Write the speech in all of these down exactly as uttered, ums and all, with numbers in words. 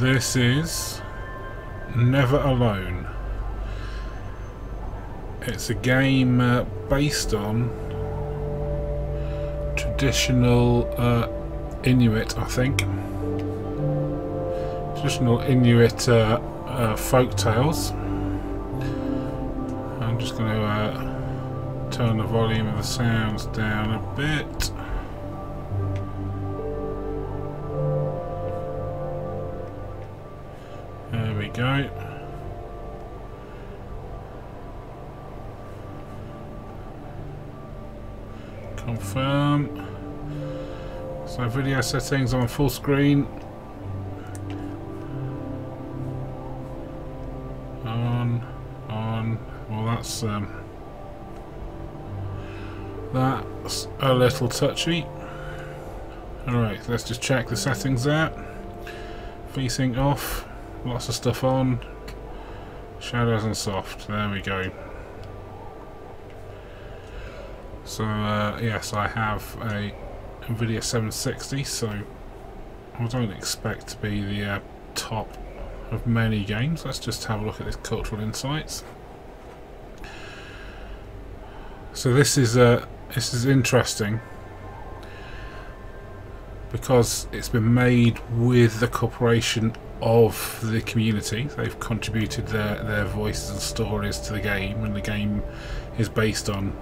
This is Never Alone. It's a game uh, based on traditional uh, Inuit, I think. Traditional Inuit uh, uh, folk tales. I'm just going to uh, turn the volume of the sounds down a bit. There we go. Confirm. So video settings on full screen. On, on. Well, that's um, that's a little touchy. All right, let's just check the settings out. Facing off. Lots of stuff on. Shadows and soft. There we go. So uh, yes, I have a NVIDIA seven sixty, so I don't expect to be the uh, top of many games. Let's just have a look at this cultural insights. So this is uh, this is interesting because it's been made with the cooperation of the community. They've contributed their, their voices and stories to the game, and the game is based on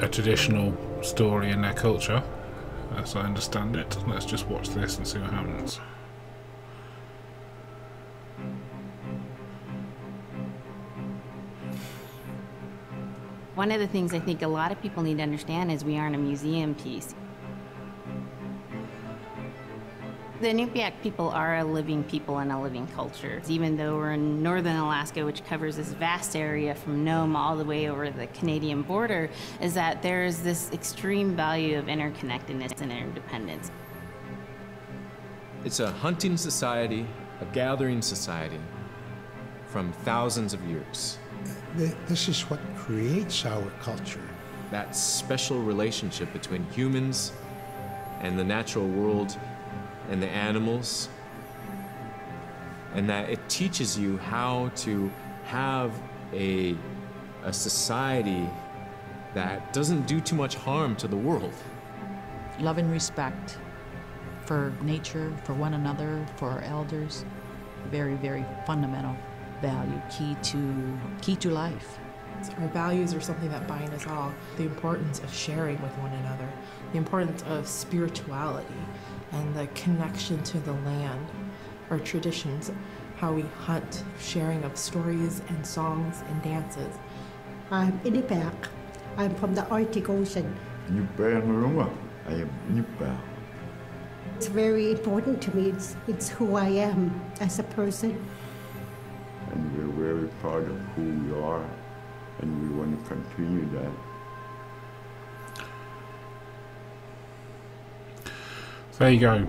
a traditional story in their culture, as I understand it. Let's just watch this and see what happens. One of the things I think a lot of people need to understand is we aren't a museum piece. The Iñupiaq people are a living people and a living culture. Even though we're in northern Alaska, which covers this vast area from Nome all the way over the Canadian border, is that there is this extreme value of interconnectedness and interdependence. It's a hunting society, a gathering society, from thousands of years. This is what creates our culture. That special relationship between humans and the natural world and the animals, and that it teaches you how to have a, a society that doesn't do too much harm to the world. Love and respect for nature, for one another, for our elders. Very, very fundamental value, key to, key to life. Our values are something that bind us all. The importance of sharing with one another, the importance of spirituality, and the connection to the land, our traditions, how we hunt, sharing of stories and songs and dances. I'm Iñupiaq. I'm from the Arctic Ocean. It's very important to me. It's, it's who I am as a person. And we're very proud of who we are, and we want to continue that. There you go.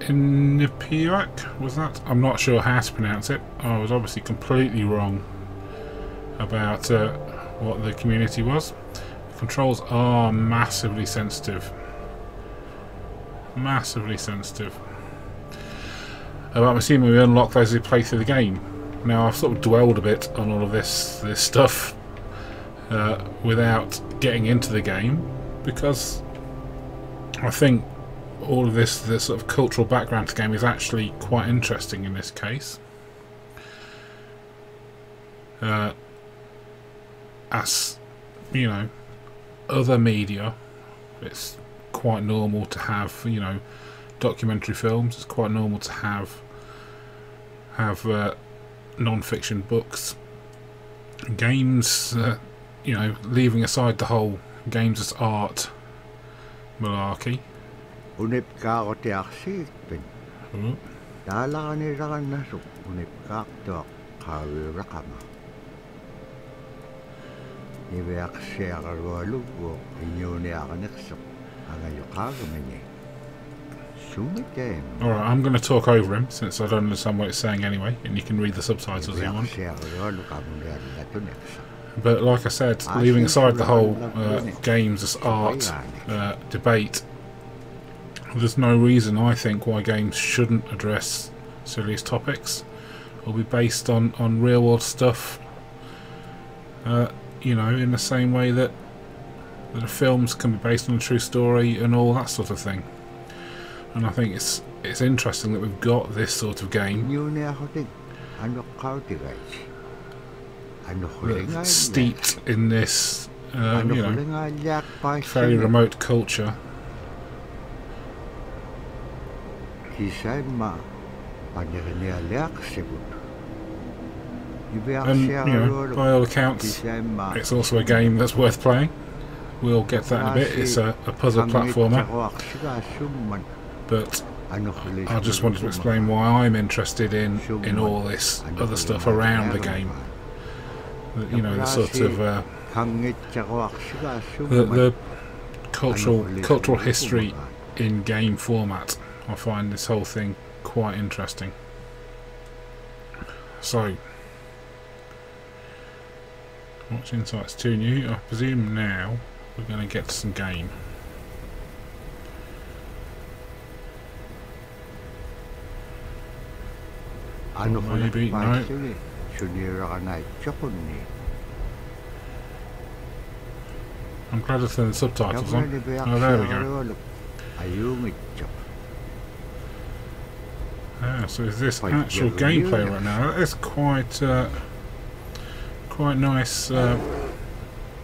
Iñupiaq, was that? I'm not sure how to pronounce it. I was obviously completely wrong about uh, what the community was. The controls are massively sensitive. Massively sensitive. Uh, I'm assuming we unlock those as we play through the game. Now, I've sort of dwelled a bit on all of this, this stuff uh, without getting into the game, because I think all of this, this sort of cultural background to the game is actually quite interesting in this case. Uh, as, you know, other media, it's quite normal to have, you know, documentary films. It's quite normal to have, have uh, non-fiction books. Games, uh, you know, leaving aside the whole games as art malarkey. Alright, I'm going to talk over him since I don't understand what it's saying anyway, and you can read the subtitles if you want. But like I said, leaving aside the whole uh, games as art uh, debate, there's no reason I think why games shouldn't address serious topics. It'll be based on, on real world stuff, uh, you know, in the same way that, that the films can be based on a true story and all that sort of thing. And I think it's it's interesting that we've got this sort of game that's steeped in this uh, you know, very remote culture. And, you know, by all accounts, it's also a game that's worth playing. We'll get to that in a bit. It's a, a puzzle platformer. But I just wanted to explain why I'm interested in, in all this other stuff around the game. You know, the sort of uh, the, the cultural cultural history in game format. I find this whole thing quite interesting. So, what's Insights too new? I presume now we're going to get some game. Or maybe no. I'm glad it's in the subtitles on. Oh, there we go. Ah, so is this actual gameplay right now? That is quite, uh, quite nice, uh,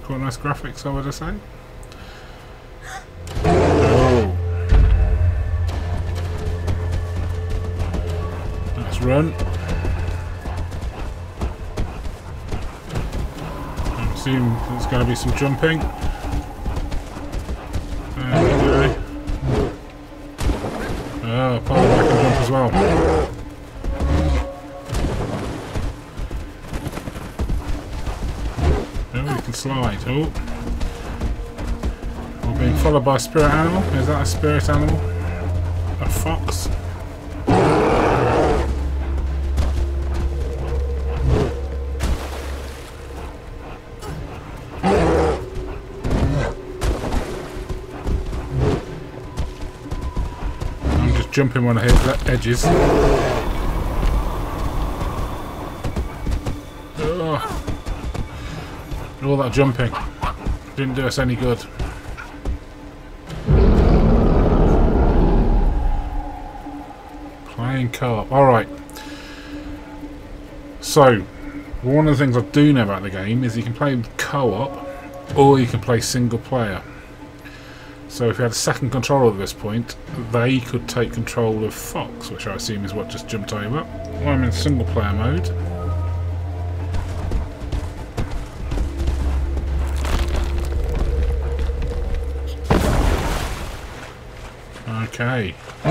quite nice graphics, I would say. Oh, let's run. I assume there's going to be some jumping. There we go. Oh, apparently I can jump as well. Oh, we can slide. Oh. We're being followed by a spirit animal. Is that a spirit animal? A fox? Jumping one of his edges. Oh. All that jumping didn't do us any good. Playing co-op. Alright. So, one of the things I do know about the game is you can play co-op or you can play single player. So if you had a second controller at this point, they could take control of Fox, which I assume is what just jumped over. Well, I'm in single player mode. Okay. So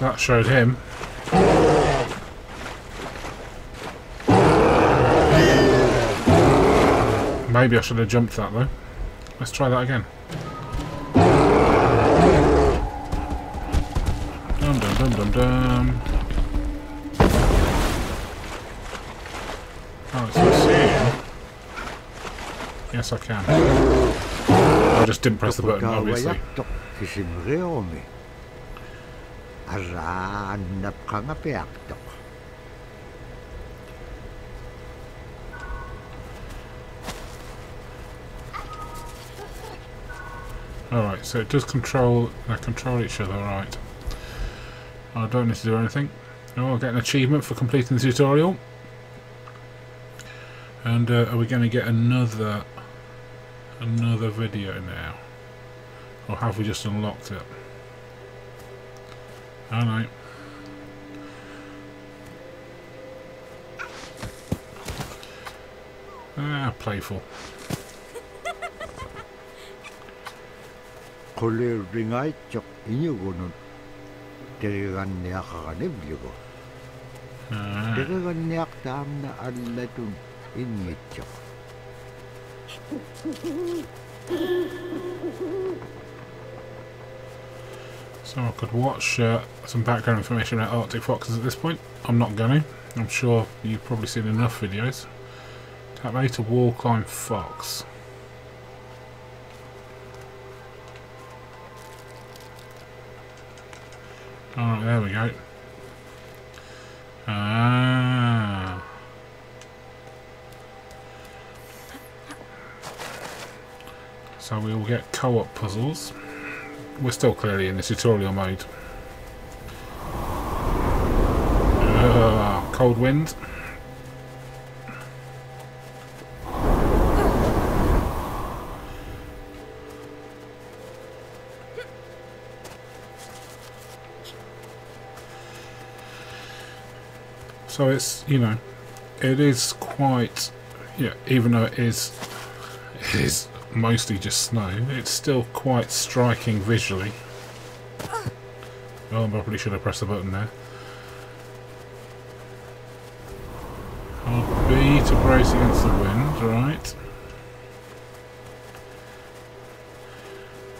that showed him. Maybe I should have jumped that though. Let's try that again. Dum dum dum dum dum. Oh, it's not seeing. Yes, I can. I just didn't press the button, obviously. Alright, so it does control, they control each other, right. I don't need to do anything. Oh, I'll get an achievement for completing the tutorial. And uh, are we going to get another, another video now? Or have we just unlocked it? I don't know. Ah, playful. So I could watch uh, some background information about Arctic foxes at this point. I'm not going to. I'm sure you've probably seen enough videos. Tap A to wall climb fox. Oh, there we go. Ah. So we will get co-op puzzles. We're still clearly in the tutorial mode. Uh, cold wind. So it's, you know, it is quite, yeah, even though it is, it is mostly just snow, it's still quite striking visually. Oh, I probably should have pressed the button there. I'll be to brace against the wind, right.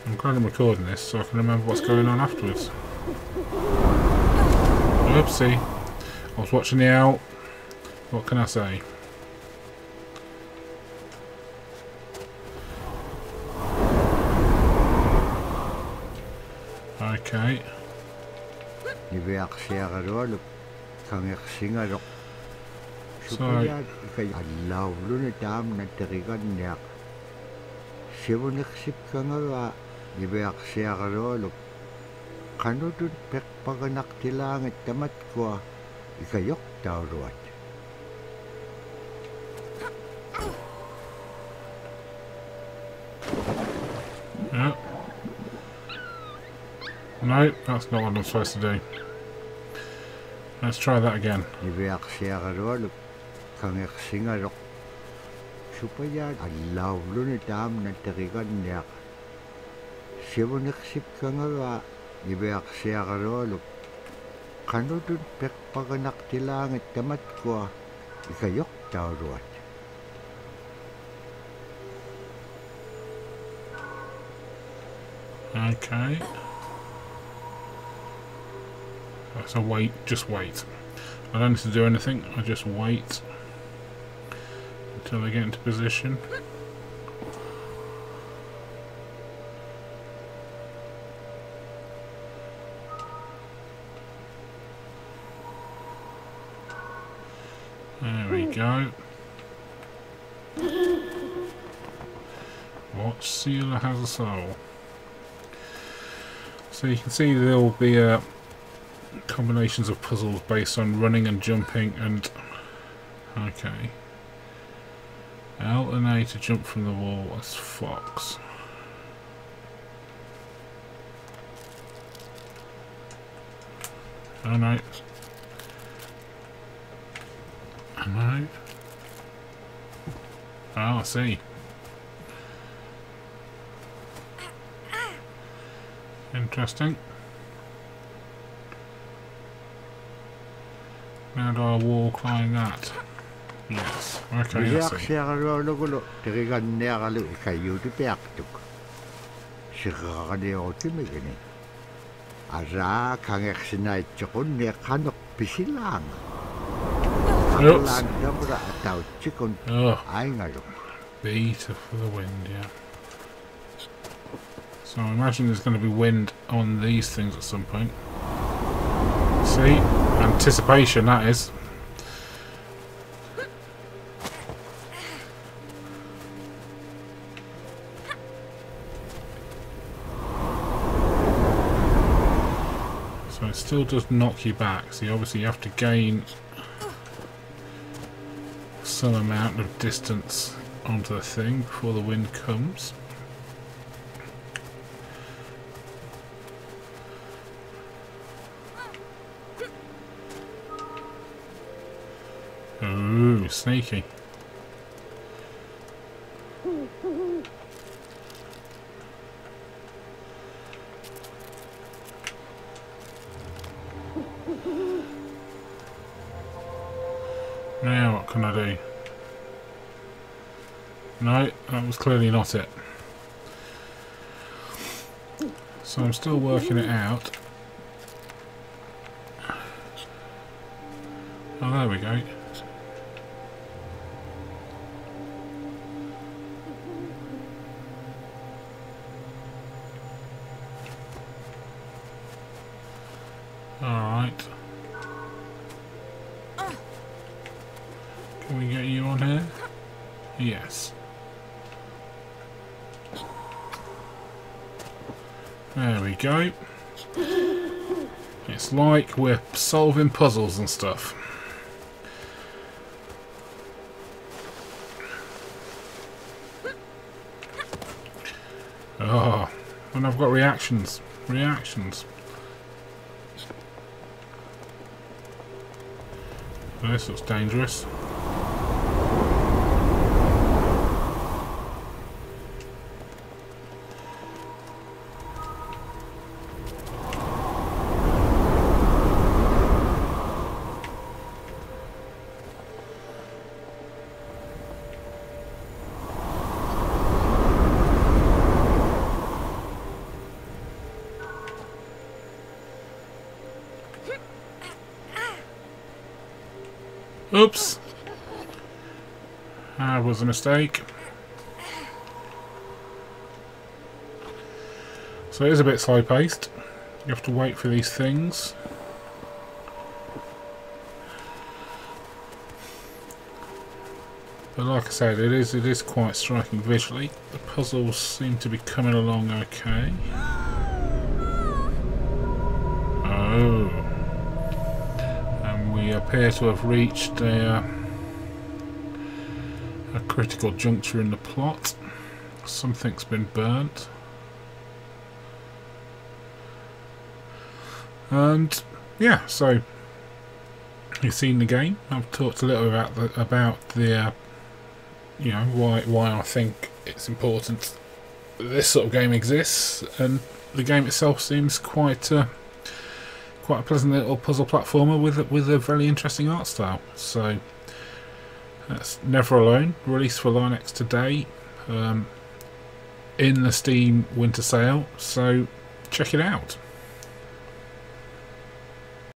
I'm glad I'm recording this so I can remember what's going on afterwards. Oopsie. I was watching the owl. What can I say? Okay. So Ikayok tauruat. Yeah. No, that's not what I'm supposed to do. Let's try that again. Kanudun pek paganak tilang at tamat ko ikayok tauruat. Okay. So wait, just wait. I don't need to do anything, I just wait until I get into position. There we go. What sealer has a soul? So you can see there will be uh, combinations of puzzles based on running and jumping and... Okay. L and A to jump from the wall. That's Fox. Oh no. No. Oh, I see. Interesting. Now do I wall climb that? Yes. Okay, I see. Oops. Oh, beta for the wind, yeah. So I imagine there's going to be wind on these things at some point. See? Anticipation, that is. So it still does knock you back. See, obviously you have to gain some amount of distance onto the thing before the wind comes. Ooh, sneaky. Now what can I do? No, that was clearly not it. So I'm still working it out. Oh, there we go. Alright. Can we get you on here? Yes. There we go. It's like we're solving puzzles and stuff. Oh, and I've got reactions. Reactions. This looks dangerous. Oops, that was a mistake. So it is a bit slow paced. You have to wait for these things. But like I said, it is it is quite striking visually. The puzzles seem to be coming along okay. Oh. We appear to have reached a, a critical juncture in the plot. Something's been burnt. And yeah, so you've seen the game. I've talked a little about the, about the, you know, why why I think it's important this sort of game exists, and the game itself seems quite. Uh, Quite a pleasant little puzzle platformer with a, with a very interesting art style. So that's Never Alone, released for Linux today, um, in the Steam winter sale. So check it out.